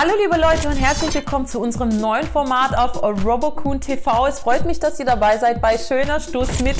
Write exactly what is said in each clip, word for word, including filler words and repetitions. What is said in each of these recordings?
Hallo liebe Leute und herzlich willkommen zu unserem neuen Format auf Robocoon T V. Es freut mich, dass ihr dabei seid bei Schöner Stuss mit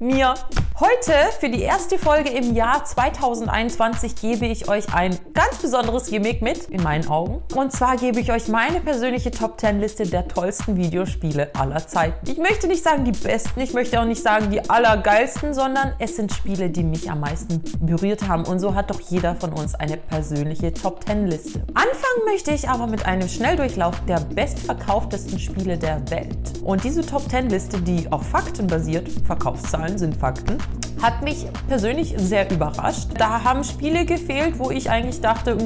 mir. Heute für die erste Folge im Jahr zweitausendeinundzwanzig gebe ich euch ein ganz besonderes Gimmick mit, in meinen Augen. Und zwar gebe ich euch meine persönliche Top zehn Liste der tollsten Videospiele aller Zeiten. Ich möchte nicht sagen die besten, ich möchte auch nicht sagen die allergeilsten, sondern es sind Spiele, die mich am meisten berührt haben. Und so hat doch jeder von uns eine persönliche Top zehn Liste. Anfangen möchte ich aber mit einem Schnelldurchlauf der bestverkauftesten Spiele der Welt. Und diese Top zehn Liste, die auf Fakten basiert, Verkaufszahlen sind Fakten, hat mich persönlich sehr überrascht. Da haben Spiele gefehlt, wo ich eigentlich dachte,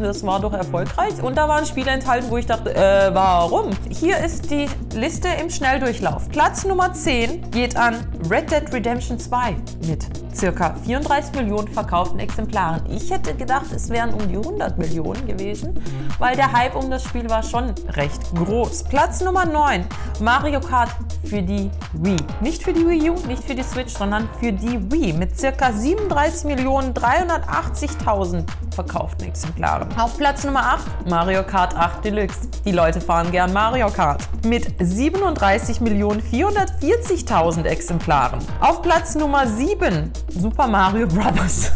das war doch erfolgreich. Und da waren Spiele enthalten, wo ich dachte, äh, warum? Hier ist die Liste im Schnelldurchlauf. Platz Nummer zehn geht an Red Dead Redemption zwei mit circa vierunddreißig Millionen verkauften Exemplaren. Ich hätte gedacht, es wären um die hundert Millionen gewesen, weil der Hype um das Spiel war schon recht groß. Platz Nummer neun, Mario Kart für die Wii. Nicht für die Wii U, nicht für die Switch, sondern für die Wii mit circa siebenunddreißig Millionen dreihundertachtzigtausend verkauften Exemplaren. Auf Platz Nummer acht, Mario Kart acht Deluxe. Die Leute fahren gern Mario Kart. Mit siebenunddreißig Millionen vierhundertvierzigtausend Exemplaren. Auf Platz Nummer sieben, Super Mario Bros.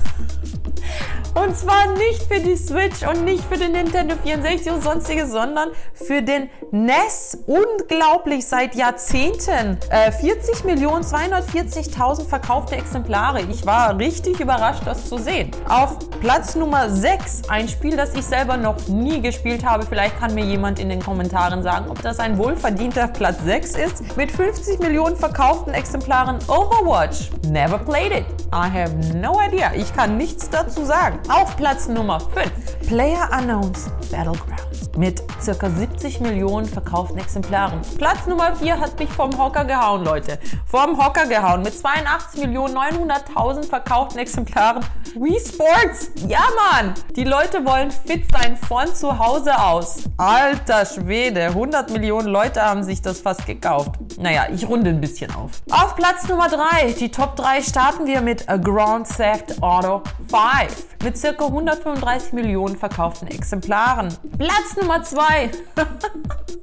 Und zwar nicht für die Switch und nicht für den Nintendo vierundsechzig und sonstiges, sondern für den N E S. Unglaublich, seit Jahrzehnten. Äh, vierzig Millionen zweihundertvierzigtausend verkaufte Exemplare. Ich war richtig überrascht, das zu sehen. Auf Platz Nummer sechs, ein Spiel, das ich selber noch nie gespielt habe. Vielleicht kann mir jemand in den Kommentaren sagen, ob das ein wohlverdienter Platz sechs ist. Mit fünfzig Millionen verkauften Exemplaren, Overwatch. Never played it. I have no idea. Ich kann nichts dazu sagen. Auf Platz Nummer fünf, PlayerUnknown's Battleground mit ca. siebzig Millionen verkauften Exemplaren. Platz Nummer vier hat mich vom Hocker gehauen, Leute. Vom Hocker gehauen mit zweiundachtzig Millionen neunhunderttausend verkauften Exemplaren. Wii Sports! Ja, Mann! Die Leute wollen fit sein von zu Hause aus. Alter Schwede, hundert Millionen Leute haben sich das fast gekauft. Naja, ich runde ein bisschen auf. Auf Platz Nummer drei, die Top drei, starten wir mit Grand Theft Auto fünf. Mit ca. hundertfünfunddreißig Millionen verkauften Exemplaren. Platz Nummer zwei,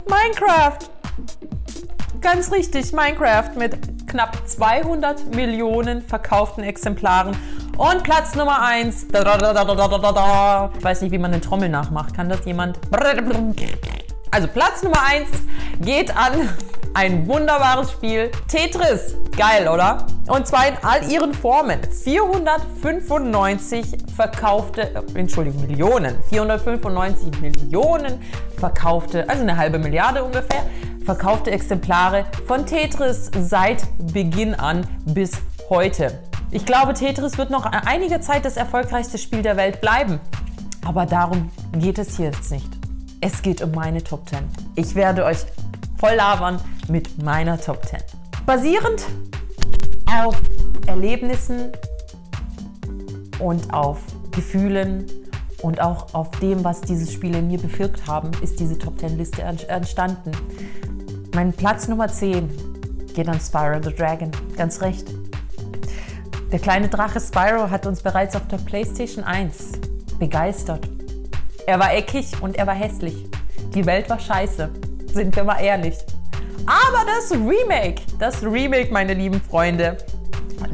Minecraft. Ganz richtig, Minecraft mit knapp zweihundert Millionen verkauften Exemplaren. Und Platz Nummer eins, da, da, da, da, da, da, da. Ich weiß nicht, wie man eine Trommel nachmacht. Kann das jemand? Also Platz Nummer eins geht an ein wunderbares Spiel, Tetris. Geil, oder? Und zwar in all ihren Formen. vierhundertfünfundneunzig verkaufte, Entschuldigung, Millionen. vierhundertfünfundneunzig Millionen verkaufte, also eine halbe Milliarde ungefähr, verkaufte Exemplare von Tetris seit Beginn an bis heute. Ich glaube, Tetris wird noch einige Zeit das erfolgreichste Spiel der Welt bleiben. Aber darum geht es hier jetzt nicht. Es geht um meine Top zehn. Ich werde euch voll labern mit meiner Top zehn. Basierend auf Erlebnissen und auf Gefühlen und auch auf dem, was diese Spiele in mir bewirkt haben, ist diese Top zehn Liste entstanden. Mein Platz Nummer zehn geht an Spyro the Dragon. Ganz recht. Der kleine Drache Spyro hat uns bereits auf der PlayStation eins begeistert. Er war eckig und er war hässlich. Die Welt war scheiße. Sind wir mal ehrlich. Aber das Remake, das Remake, meine lieben Freunde,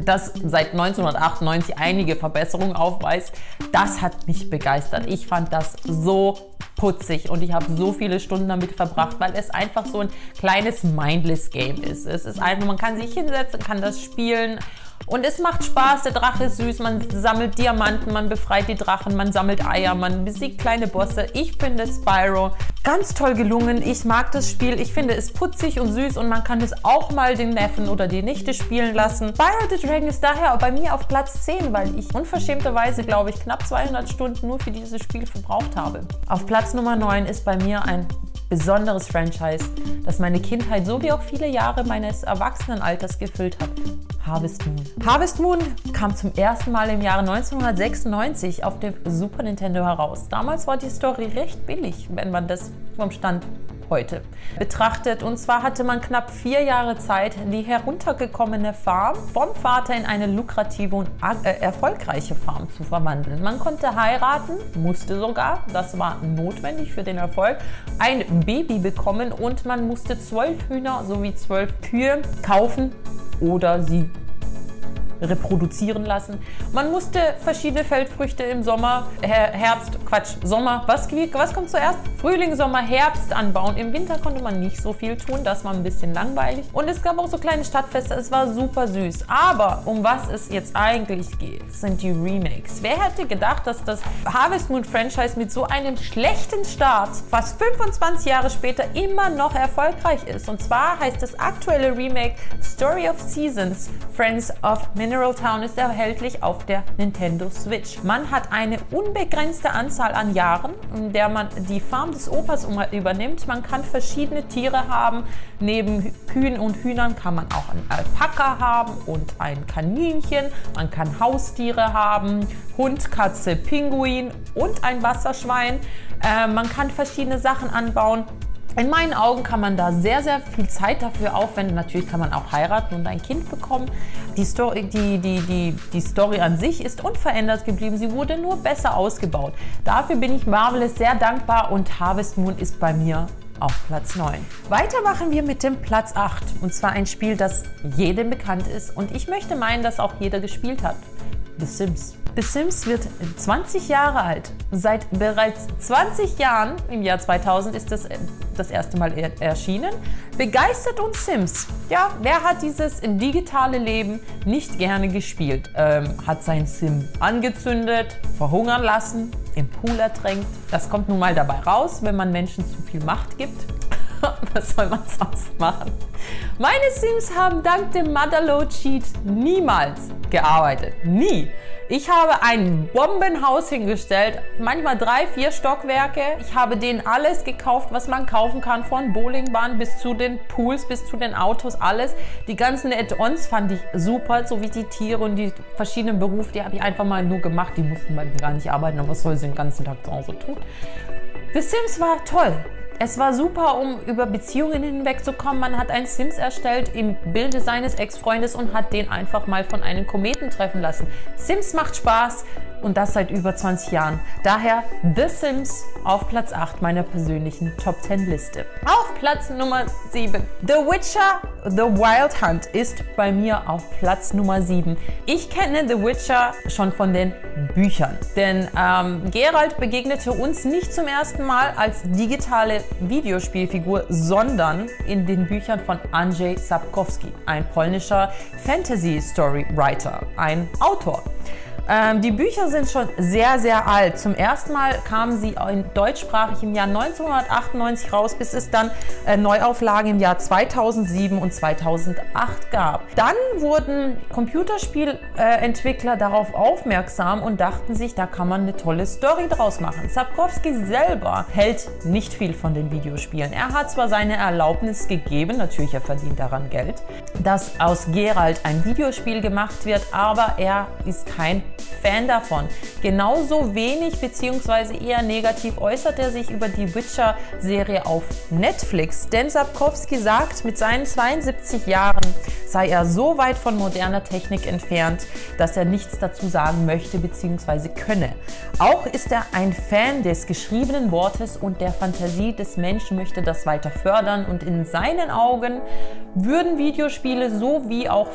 das seit neunzehnhundertachtundneunzig einige Verbesserungen aufweist, das hat mich begeistert. Ich fand das so putzig und ich habe so viele Stunden damit verbracht, weil es einfach so ein kleines Mindless-Game ist. Es ist einfach, man kann sich hinsetzen, kann das spielen und es macht Spaß. Der Drache ist süß, man sammelt Diamanten, man befreit die Drachen, man sammelt Eier, man besiegt kleine Bosse. Ich finde Spyro ganz toll gelungen. Ich mag das Spiel. Ich finde es putzig und süß und man kann es auch mal den Neffen oder die Nichte spielen lassen. Spyro the Dragon ist daher bei mir auf Platz zehn, weil ich unverschämterweise, glaube ich, knapp zweihundert Stunden nur für dieses Spiel verbraucht habe. Auf Platz Platz Nummer neun ist bei mir ein besonderes Franchise, das meine Kindheit sowie auch viele Jahre meines Erwachsenenalters gefüllt hat. Harvest Moon. Harvest Moon kam zum ersten Mal im Jahre neunzehnhundertsechsundneunzig auf dem Super Nintendo heraus. Damals war die Story recht billig, wenn man das vom Stand heute betrachtet. Und zwar hatte man knapp vier Jahre Zeit, die heruntergekommene Farm vom Vater in eine lukrative und äh, erfolgreiche Farm zu verwandeln. Man konnte heiraten, musste sogar, das war notwendig für den Erfolg, ein Baby bekommen und man musste zwölf Hühner sowie zwölf Kühe kaufen oder sie reproduzieren lassen. Man musste verschiedene Feldfrüchte im Sommer, Her Herbst, Quatsch, Sommer, was, was kommt zuerst? Frühling, Sommer, Herbst anbauen. Im Winter konnte man nicht so viel tun, das war ein bisschen langweilig. Und es gab auch so kleine Stadtfeste, es war super süß. Aber um was es jetzt eigentlich geht, sind die Remakes. Wer hätte gedacht, dass das Harvest Moon Franchise mit so einem schlechten Start fast fünfundzwanzig Jahre später immer noch erfolgreich ist? Und zwar heißt das aktuelle Remake Story of Seasons, Friends of Mineral Town ist erhältlich auf der Nintendo Switch. Man hat eine unbegrenzte Anzahl an Jahren, in der man die Farm des Opas übernimmt. Man kann verschiedene Tiere haben. Neben Kühen und Hühnern kann man auch einen Alpaka haben und ein Kaninchen. Man kann Haustiere haben, Hund, Katze, Pinguin und ein Wasserschwein. Äh, man kann verschiedene Sachen anbauen. In meinen Augen kann man da sehr, sehr viel Zeit dafür aufwenden. Natürlich kann man auch heiraten und ein Kind bekommen. Die Story, die, die, die, die Story an sich ist unverändert geblieben. Sie wurde nur besser ausgebaut. Dafür bin ich Marvelous sehr dankbar und Harvest Moon ist bei mir auf Platz neun. Weiter machen wir mit dem Platz acht. Und zwar ein Spiel, das jedem bekannt ist. Und ich möchte meinen, dass auch jeder gespielt hat. The Sims. The Sims wird zwanzig Jahre alt. Seit bereits zwanzig Jahren, im Jahr zweitausend, ist das das erste Mal er erschienen. Begeistert uns Sims. Ja, wer hat dieses digitale Leben nicht gerne gespielt? Ähm, hat sein Sim angezündet, verhungern lassen, im Pool ertränkt. Das kommt nun mal dabei raus, wenn man Menschen zu viel Macht gibt. Was soll man sonst machen? Meine Sims haben dank dem Motherload-Cheat niemals gearbeitet. Nie. Ich habe ein Bombenhaus hingestellt, manchmal drei, vier Stockwerke. Ich habe denen alles gekauft, was man kaufen kann, von Bowlingbahnen bis zu den Pools, bis zu den Autos, alles. Die ganzen Add-ons fand ich super, so wie die Tiere und die verschiedenen Berufe, die habe ich einfach mal nur gemacht. Die mussten bei mir gar nicht arbeiten, aber was soll sie den ganzen Tag draußen so tun? The Sims war toll. Es war super, um über Beziehungen hinwegzukommen. Man hat einen Sims erstellt im Bilde seines Ex-Freundes und hat den einfach mal von einem Kometen treffen lassen. Sims macht Spaß und das seit über zwanzig Jahren. Daher The Sims auf Platz acht meiner persönlichen Top zehn Liste. Auf Platz Nummer sieben. The Witcher The Wild Hunt ist bei mir auf Platz Nummer sieben. Ich kenne The Witcher schon von den Büchern, denn ähm, Geralt begegnete uns nicht zum ersten Mal als digitale Videospielfigur, sondern in den Büchern von Andrzej Sapkowski, ein polnischer Fantasy-Story-Writer, ein Autor. Ähm, die Bücher sind schon sehr, sehr alt. Zum ersten Mal kamen sie in deutschsprachig im Jahr neunzehnhundertachtundneunzig raus, bis es dann äh, Neuauflagen im Jahr zweitausendsieben und zweitausendacht gab. Dann wurden Computerspielentwickler äh, darauf aufmerksam und dachten sich, da kann man eine tolle Story draus machen. Sapkowski selber hält nicht viel von den Videospielen. Er hat zwar seine Erlaubnis gegeben, natürlich er verdient daran Geld, dass aus Geralt ein Videospiel gemacht wird, aber er ist kein Fan davon. Genauso wenig bzw. eher negativ äußert er sich über die Witcher-Serie auf Netflix. Denn Sapkowski sagt, mit seinen zweiundsiebzig Jahren sei er so weit von moderner Technik entfernt, dass er nichts dazu sagen möchte bzw. könne. Auch ist er ein Fan des geschriebenen Wortes und der Fantasie des Menschen, möchte das weiter fördern und in seinen Augen würden Videospiele sowie auch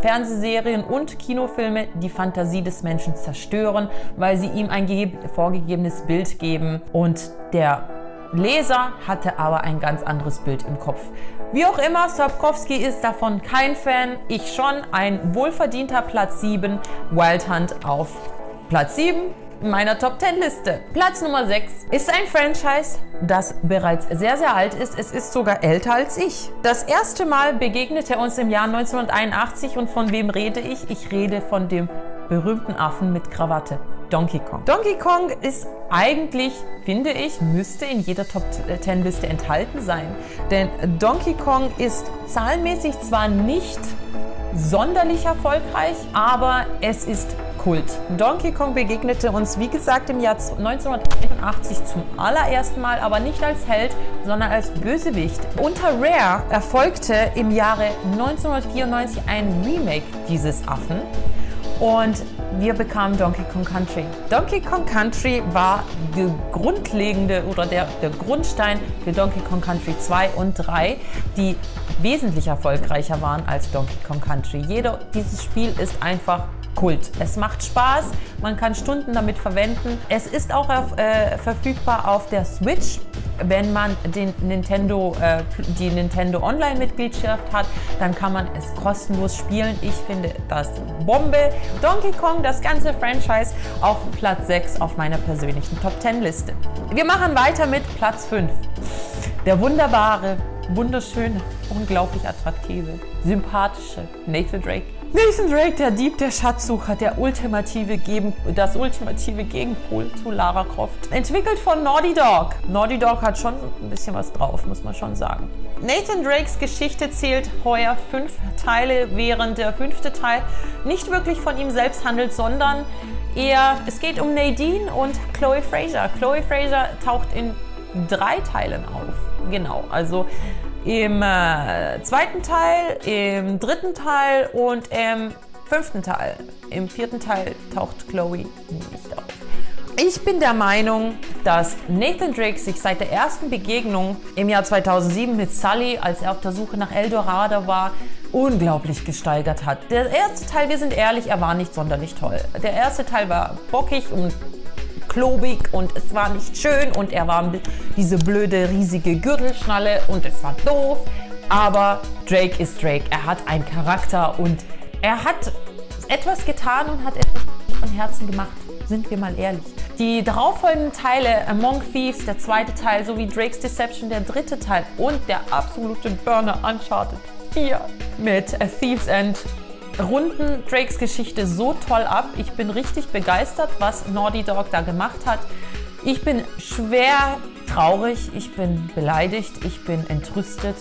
Fernsehserien und Kinofilme die Fantasie des Menschen zerstören, weil sie ihm ein vorgegebenes Bild geben und der Leser hatte aber ein ganz anderes Bild im Kopf. Wie auch immer, Sapkowski ist davon kein Fan, ich schon, ein wohlverdienter Platz sieben, Wild Hunt auf Platz sieben. In meiner Top zehn Liste. Platz Nummer sechs ist ein Franchise, das bereits sehr, sehr alt ist. Es ist sogar älter als ich. Das erste Mal begegnet er uns im Jahr neunzehnhunderteinundachtzig und von wem rede ich? Ich rede von dem berühmten Affen mit Krawatte. Donkey Kong. Donkey Kong ist eigentlich, finde ich, müsste in jeder Top zehn Liste enthalten sein. Denn Donkey Kong ist zahlenmäßig zwar nicht sonderlich erfolgreich, aber es ist Kult. Donkey Kong begegnete uns, wie gesagt, im Jahr neunzehnhunderteinundachtzig neunzehnhundertneunundachtzig zum allerersten Mal, aber nicht als Held, sondern als Bösewicht. Unter Rare erfolgte im Jahre neunzehnhundertvierundneunzig ein Remake dieses Affen und wir bekamen Donkey Kong Country. Donkey Kong Country war der grundlegende oder der, der Grundstein für Donkey Kong Country zwei und drei, die wesentlich erfolgreicher waren als Donkey Kong Country. Jeder, dieses Spiel ist einfach Kult. Es macht Spaß, man kann Stunden damit verwenden. Es ist auch auf, äh, verfügbar auf der Switch. Wenn man den Nintendo, äh, die Nintendo Online-Mitgliedschaft hat, dann kann man es kostenlos spielen. Ich finde das Bombe. Donkey Kong, das ganze Franchise, auf Platz sechs auf meiner persönlichen Top zehn Liste. Wir machen weiter mit Platz fünf. Der wunderbare, wunderschöne, unglaublich attraktive, sympathische Nathan Drake. Nathan Drake, der Dieb, der Schatzsucher, der ultimative Gegen das ultimative Gegenpol zu Lara Croft. Entwickelt von Naughty Dog. Naughty Dog hat schon ein bisschen was drauf, muss man schon sagen. Nathan Drakes Geschichte zählt heuer fünf Teile, während der fünfte Teil nicht wirklich von ihm selbst handelt, sondern eher, es geht um Nadine und Chloe Fraser. Chloe Fraser taucht in drei Teilen auf. Genau, also im äh, zweiten Teil, im dritten Teil und im fünften Teil. Im vierten Teil taucht Chloe nicht auf. Ich bin der Meinung, dass Nathan Drake sich seit der ersten Begegnung im Jahr zweitausendsieben mit Sully, als er auf der Suche nach Eldorado war, unglaublich gesteigert hat. Der erste Teil, wir sind ehrlich, er war nicht sonderlich toll. Der erste Teil war bockig und klobig und es war nicht schön und er war diese blöde riesige Gürtelschnalle und es war doof, aber Drake ist Drake, er hat einen Charakter und er hat etwas getan und hat etwas von Herzen gemacht, sind wir mal ehrlich. Die darauffolgenden Teile, Among Thieves, der zweite Teil, sowie Drake's Deception, der dritte Teil und der absolute Burner Uncharted vier mit A Thieves End, runden Drakes Geschichte so toll ab. Ich bin richtig begeistert, was Naughty Dog da gemacht hat. Ich bin schwer traurig, ich bin beleidigt, ich bin entrüstet,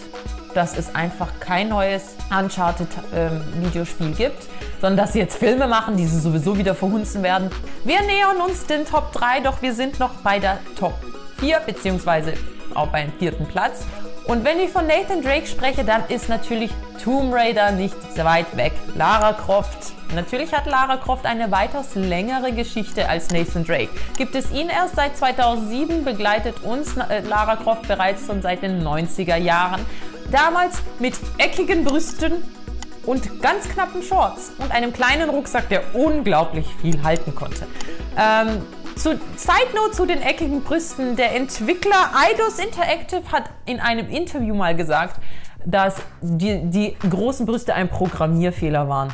dass es einfach kein neues Uncharted-Videospiel ähm, gibt, sondern dass sie jetzt Filme machen, die sie sowieso wieder verhunzen werden. Wir nähern uns den Top drei, doch wir sind noch bei der Top vier, beziehungsweise auch beim vierten Platz. Und wenn ich von Nathan Drake spreche, dann ist natürlich Tomb Raider nicht so weit weg. Lara Croft. Natürlich hat Lara Croft eine weitaus längere Geschichte als Nathan Drake. Gibt es ihn erst seit zweitausendsieben, begleitet uns Lara Croft bereits schon seit den neunziger Jahren. Damals mit eckigen Brüsten und ganz knappen Shorts und einem kleinen Rucksack, der unglaublich viel halten konnte. Ähm, Zu, Side Note zu den eckigen Brüsten. Der Entwickler Eidos Interactive hat in einem Interview mal gesagt, dass die, die großen Brüste ein Programmierfehler waren.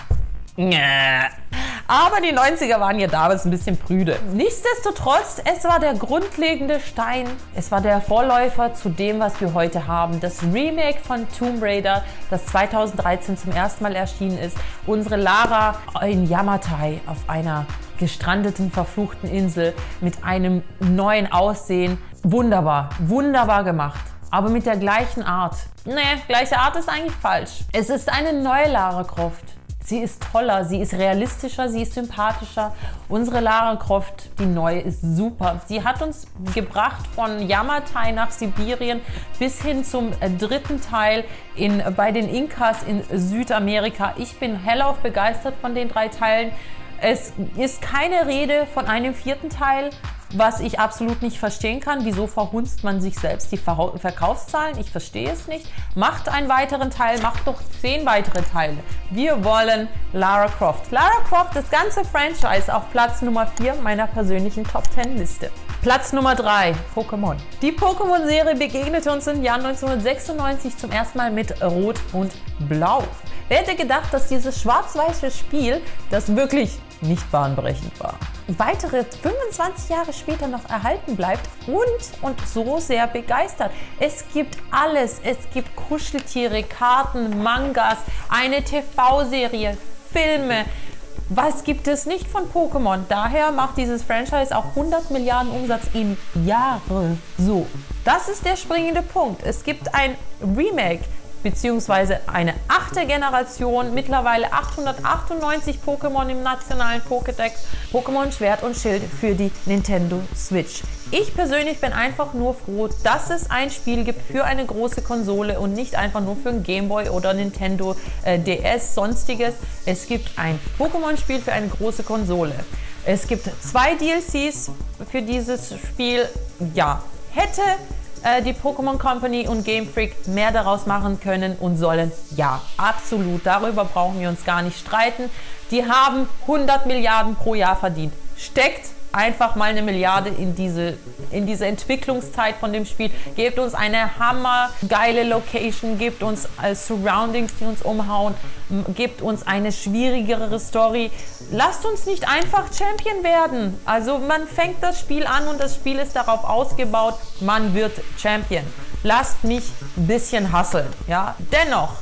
Aber die neunziger waren ja damals ein bisschen prüde. Nichtsdestotrotz, es war der grundlegende Stein. Es war der Vorläufer zu dem, was wir heute haben. Das Remake von Tomb Raider, das zweitausenddreizehn zum ersten Mal erschienen ist. Unsere Lara in Yamatai auf einer gestrandeten, verfluchten Insel mit einem neuen Aussehen. Wunderbar, wunderbar gemacht. Aber mit der gleichen Art. Nee, gleiche Art ist eigentlich falsch. Es ist eine neue Lara Croft. Sie ist toller, sie ist realistischer, sie ist sympathischer. Unsere Lara Croft, die neue, ist super. Sie hat uns gebracht von Yamatai nach Sibirien bis hin zum dritten Teil in, bei den Inkas in Südamerika. Ich bin hellauf begeistert von den drei Teilen. Es ist keine Rede von einem vierten Teil, was ich absolut nicht verstehen kann. Wieso verhunzt man sich selbst die Verkaufszahlen? Ich verstehe es nicht. Macht einen weiteren Teil, macht doch zehn weitere Teile. Wir wollen Lara Croft. Lara Croft, das ganze Franchise, auf Platz Nummer vier meiner persönlichen Top zehn Liste. Platz Nummer drei, Pokémon. Die Pokémon-Serie begegnete uns im Jahr neunzehnhundertsechsundneunzig zum ersten Mal mit Rot und Blau. Wer hätte gedacht, dass dieses schwarz-weiße Spiel, das wirklich nicht bahnbrechend war, weitere fünfundzwanzig Jahre später noch erhalten bleibt und, und so sehr begeistert. Es gibt alles. Es gibt Kuscheltiere, Karten, Mangas, eine T V-Serie, Filme. Was gibt es nicht von Pokémon? Daher macht dieses Franchise auch hundert Milliarden Umsatz im Jahr. So, das ist der springende Punkt. Es gibt ein Remake, beziehungsweise eine achte Generation, mittlerweile achthundertachtundneunzig Pokémon im nationalen Pokédex, Pokémon Schwert und Schild für die Nintendo Switch. Ich persönlich bin einfach nur froh, dass es ein Spiel gibt für eine große Konsole und nicht einfach nur für ein Gameboy oder Nintendo äh, D S, sonstiges. Es gibt ein Pokémon-Spiel für eine große Konsole. Es gibt zwei D L Cs für dieses Spiel. Ja, hätte äh, die Pokémon Company und Game Freak mehr daraus machen können und sollen? Ja, absolut. Darüber brauchen wir uns gar nicht streiten. Die haben hundert Milliarden pro Jahr verdient. Steckt einfach mal eine Milliarde in diese, in diese Entwicklungszeit von dem Spiel. Gebt uns eine hammergeile Location, gebt uns äh, Surroundings, die uns umhauen, gebt uns eine schwierigere Story. Lasst uns nicht einfach Champion werden. Also man fängt das Spiel an und das Spiel ist darauf ausgebaut, man wird Champion. Lasst mich ein bisschen hustlen. Ja? Dennoch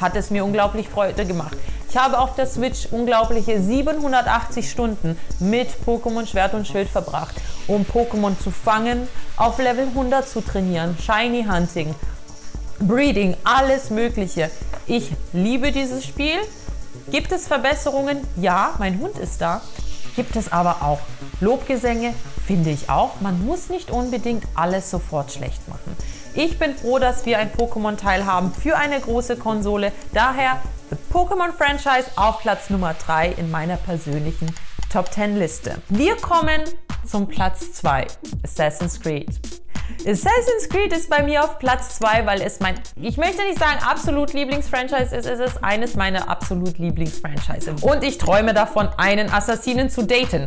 hat es mir unglaublich Freude gemacht. Ich habe auf der Switch unglaubliche siebenhundertachtzig Stunden mit Pokémon Schwert und Schild verbracht, um Pokémon zu fangen, auf Level hundert zu trainieren, Shiny Hunting, Breeding, alles Mögliche. Ich liebe dieses Spiel. Gibt es Verbesserungen? Ja, mein Hund ist da. Gibt es aber auch Lobgesänge, finde ich auch. Man muss nicht unbedingt alles sofort schlecht machen. Ich bin froh, dass wir ein Pokémon-Teil haben für eine große Konsole. Daher Pokémon-Franchise auf Platz Nummer drei in meiner persönlichen Top zehn Liste. Wir kommen zum Platz zwei, Assassin's Creed. Assassin's Creed ist bei mir auf Platz zwei, weil es mein, ich möchte nicht sagen absolut Lieblingsfranchise ist, es ist eines meiner absolut Lieblingsfranchises. Und ich träume davon, einen Assassinen zu daten.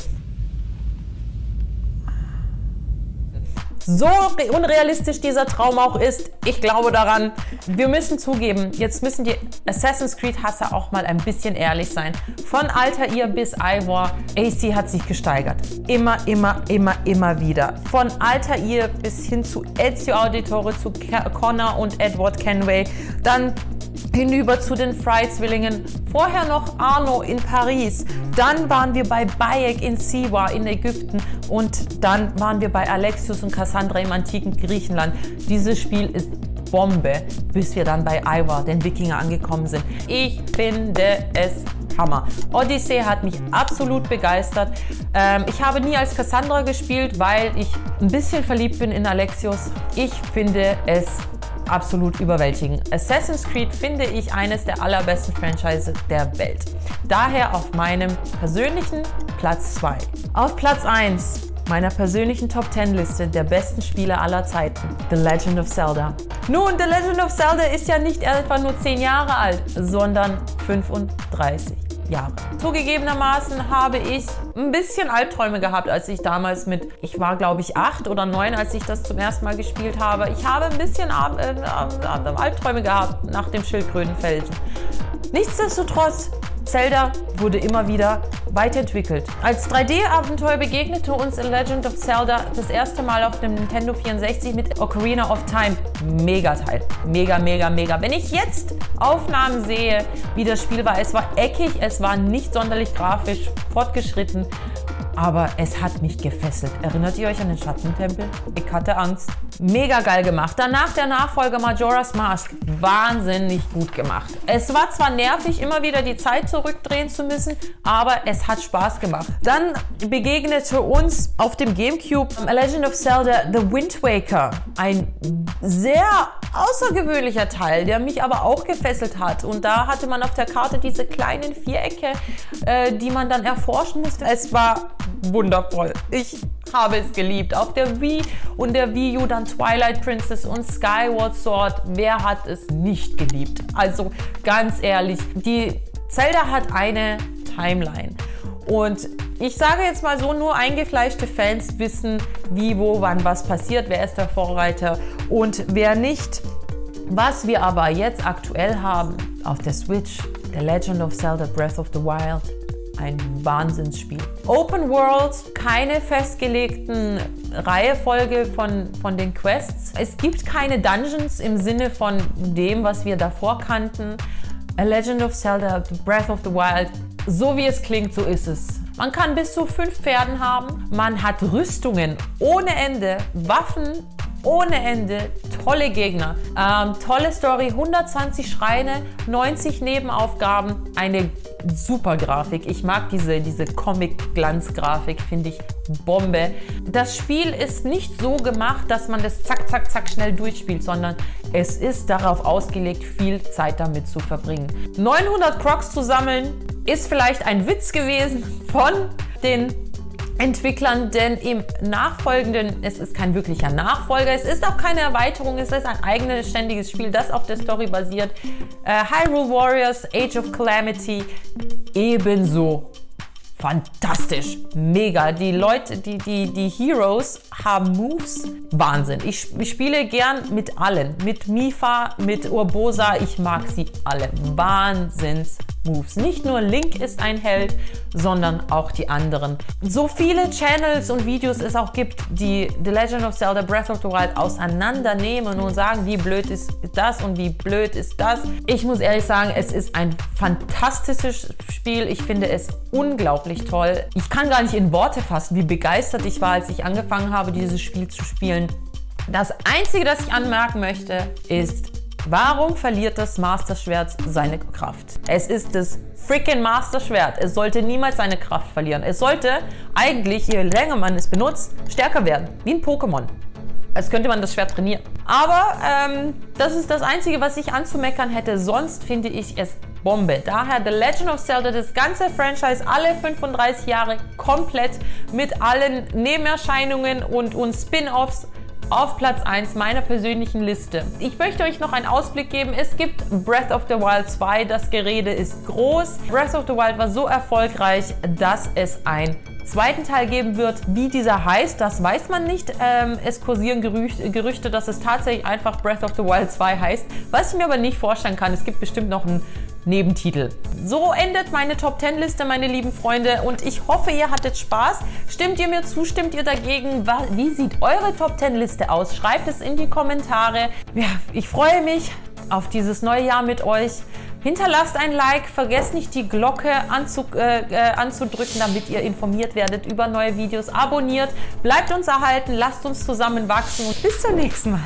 So unrealistisch dieser Traum auch ist, ich glaube daran. Wir müssen zugeben, jetzt müssen die Assassin's Creed-Hasser auch mal ein bisschen ehrlich sein. Von Altair bis Ivor, A C hat sich gesteigert. Immer, immer, immer, immer wieder. Von Altair bis hin zu Ezio Auditore, zu Connor und Edward Kenway. Dann hinüber zu den Fry-Zwillingen, vorher noch Arno in Paris, dann waren wir bei Bayek in Siwa in Ägypten und dann waren wir bei Alexios und Cassandra im antiken Griechenland. Dieses Spiel ist Bombe, bis wir dann bei Ivar, den Wikinger, angekommen sind. Ich finde es Hammer. Odyssey hat mich absolut begeistert. Ähm, ich habe nie als Cassandra gespielt, weil ich ein bisschen verliebt bin in Alexios. Ich finde es absolut überwältigend. Assassin's Creed finde ich eines der allerbesten Franchises der Welt. Daher auf meinem persönlichen Platz zwei. Auf Platz eins meiner persönlichen Top zehn Liste der besten Spiele aller Zeiten, The Legend of Zelda. Nun, The Legend of Zelda ist ja nicht etwa nur zehn Jahre alt, sondern fünfunddreißig Jahre. Zugegebenermaßen habe ich ein bisschen Albträume gehabt, als ich damals mit, ich war glaube ich acht oder neun, als ich das zum ersten Mal gespielt habe. Ich habe ein bisschen Ab äh, Albträume gehabt nach dem Schildkrötenfelsen. Nichtsdestotrotz, Zelda wurde immer wieder weiterentwickelt. Als drei D-Abenteuer begegnete uns The Legend of Zelda das erste Mal auf dem Nintendo vierundsechzig mit Ocarina of Time. Mega-Teil. Mega, mega, mega. Wenn ich jetzt Aufnahmen sehe, wie das Spiel war, es war eckig, es war nicht sonderlich grafisch fortgeschritten, aber es hat mich gefesselt. Erinnert ihr euch an den Schattentempel? Ich hatte Angst. Mega geil gemacht. Danach der Nachfolger Majora's Mask. Wahnsinnig gut gemacht. Es war zwar nervig, immer wieder die Zeit zurückdrehen zu müssen, aber es hat Spaß gemacht. Dann begegnete uns auf dem Gamecube A Legend of Zelda The Wind Waker. Ein sehr außergewöhnlicher Teil, der mich aber auch gefesselt hat. Und da hatte man auf der Karte diese kleinen Vierecke, äh, die man dann erforschen musste. Es war wundervoll. Ich habe es geliebt. Auf der Wii und der Wii U dann Twilight Princess und Skyward Sword. Wer hat es nicht geliebt? Also ganz ehrlich, die Zelda hat eine Timeline. Und ich sage jetzt mal so, nur eingefleischte Fans wissen, wie, wo, wann was passiert, wer ist der Vorreiter und wer nicht. Was wir aber jetzt aktuell haben auf der Switch, The Legend of Zelda Breath of the Wild, ein Wahnsinnsspiel. Open World, keine festgelegten Reihefolge von, von den Quests. Es gibt keine Dungeons im Sinne von dem, was wir davor kannten. A Legend of Zelda, Breath of the Wild, so wie es klingt, so ist es. Man kann bis zu fünf Pferden haben, man hat Rüstungen ohne Ende, Waffen ohne Ende, tolle Gegner, ähm, tolle Story, hundertzwanzig Schreine, neunzig Nebenaufgaben, eine super Grafik. Ich mag diese, diese Comic-Glanz-Grafik, finde ich Bombe. Das Spiel ist nicht so gemacht, dass man das zack, zack, zack schnell durchspielt, sondern es ist darauf ausgelegt, viel Zeit damit zu verbringen. neunhundert Crocs zu sammeln, ist vielleicht ein Witz gewesen von den Entwicklern, denn im nachfolgenden, es ist kein wirklicher Nachfolger, es ist auch keine Erweiterung, es ist ein eigenes ständiges Spiel, das auf der Story basiert. Äh, Hyrule Warriors, Age of Calamity, ebenso fantastisch, mega. Die Leute, die, die, die Heroes haben Moves, Wahnsinn. Ich, ich spiele gern mit allen, mit Mifa, mit Urbosa, ich mag sie alle, Wahnsinns. Moves. Nicht nur Link ist ein Held, sondern auch die anderen. So viele Channels und Videos es auch gibt, die The Legend of Zelda Breath of the Wild auseinandernehmen und sagen, wie blöd ist das und wie blöd ist das. Ich muss ehrlich sagen, es ist ein fantastisches Spiel. Ich finde es unglaublich toll. Ich kann gar nicht in Worte fassen, wie begeistert ich war, als ich angefangen habe, dieses Spiel zu spielen. Das Einzige, das ich anmerken möchte, ist: Warum verliert das Master-Schwert seine Kraft? Es ist das freaking Master-Schwert. Es sollte niemals seine Kraft verlieren. Es sollte eigentlich, je länger man es benutzt, stärker werden. Wie ein Pokémon. Als könnte man das Schwert trainieren. Aber ähm, das ist das Einzige, was ich anzumeckern hätte. Sonst finde ich es Bombe. Daher The Legend of Zelda, das ganze Franchise, alle fünfunddreißig Jahre komplett mit allen Nebenerscheinungen und, und Spin-Offs. Auf Platz eins meiner persönlichen Liste. Ich möchte euch noch einen Ausblick geben. Es gibt Breath of the Wild zwei. Das Gerede ist groß. Breath of the Wild war so erfolgreich, dass es einen zweiten Teil geben wird. Wie dieser heißt, das weiß man nicht. Ähm, es kursieren Gerüchte, Gerüchte, dass es tatsächlich einfach Breath of the Wild zwei heißt. Was ich mir aber nicht vorstellen kann. Es gibt bestimmt noch einen Nebentitel. So endet meine Top zehn Liste, meine lieben Freunde, und ich hoffe, ihr hattet Spaß. Stimmt ihr mir zu, stimmt ihr dagegen? Wie sieht eure Top zehn Liste aus? Schreibt es in die Kommentare. Ja, ich freue mich auf dieses neue Jahr mit euch. Hinterlasst ein Like, vergesst nicht die Glocke anzu, äh, anzudrücken, damit ihr informiert werdet über neue Videos. Abonniert, bleibt uns erhalten, lasst uns zusammen wachsen und bis zum nächsten Mal.